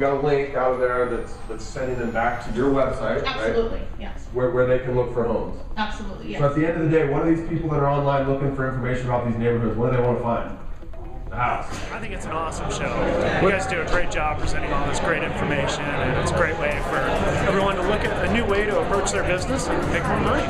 got a link out of there that's sending them back to your website, right? Yes. Where they can look for homes. Absolutely, yes. So at the end of the day, what are these people that are online looking for information about these neighborhoods, what do they want to find? The house. I think it's an awesome show. You guys do a great job presenting all this great information, and it's a great way for everyone to look at a new way to approach their business and make more money.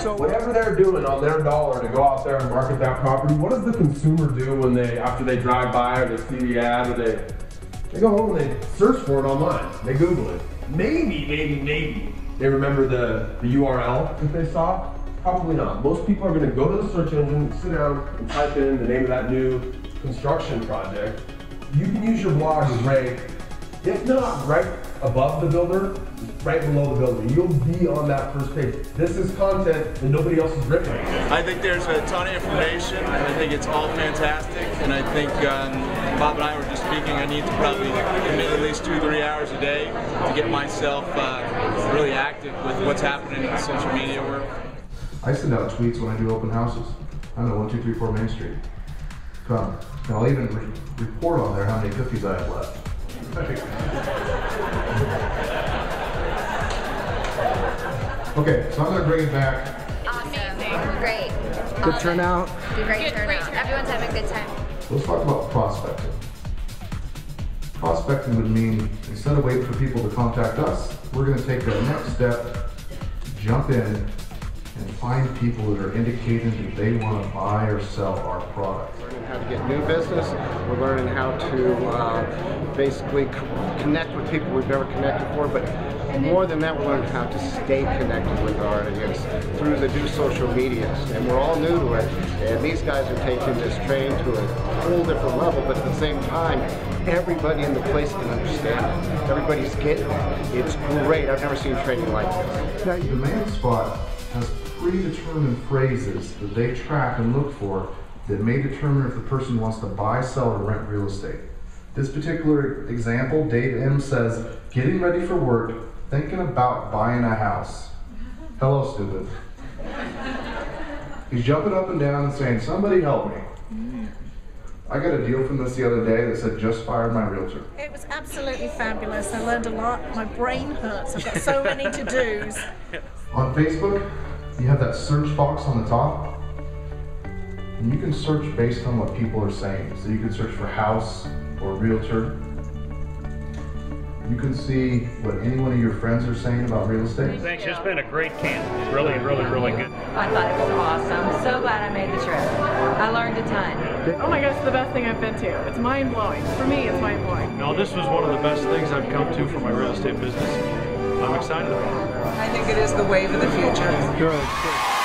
So whatever they're doing on their dollar to go out there and market that property, what does the consumer do when they, after they drive by or they see the ad, or they go home and they search for it online, they Google it. Maybe they remember the URL that they saw. Probably not. Most people are going to go to the search engine, sit down, and type in the name of that new construction project. You can use your blog to rank, if not right above the builder, right below the builder. You'll be on that first page. This is content that nobody else is written. I think there's a ton of information. I think it's all fantastic, and I think Bob and I were just speaking. I need to probably commit at least 2 to 3 hours a day to get myself really active with what's happening in the social media world. I send out tweets when I do open houses. I don't know, 1234 Main Street. Come. And I'll even report on there how many cookies I have left. Okay, so I'm going to bring it back. Amazing. Great. Good turnout. Great turnout. Everyone's having a good time. Let's talk about prospecting. Prospecting would mean, instead of waiting for people to contact us, we're going to take the next step, jump in, and find people that are indicating that they want to buy or sell our product. We're learning how to get new business. We're learning how to basically connect with people we've never connected before, but more than that, we're learning how to stay connected with our audience through the new social medias. And we're all new to it, and these guys are taking this train to a whole different level, but at the same time, everybody in the place can understand it. Everybody's getting it. It's great. I've never seen training like this. Now, the main spot has predetermined phrases that they track and look for that may determine if the person wants to buy, sell, or rent real estate. This particular example, Dave M. says, getting ready for work, thinking about buying a house. Hello, stupid. He's jumping up and down and saying, somebody help me. I got a deal from this the other day that said, just fired my realtor. It was absolutely fabulous. I learned a lot. My brain hurts. I've got so many to-dos. On Facebook, you have that search box on the top, and you can search based on what people are saying. So you can search for house or realtor. You can see what any one of your friends are saying about real estate. Thanks, it's been a great camp. Really, really, really good. I thought it was awesome. So glad I made the trip. I learned a ton. Oh my gosh, it's the best thing I've been to. It's mind-blowing. For me, it's mind-blowing. No, this was one of the best things I've come to for my real estate business. I'm excited about it. I think it is the wave of the future. Good.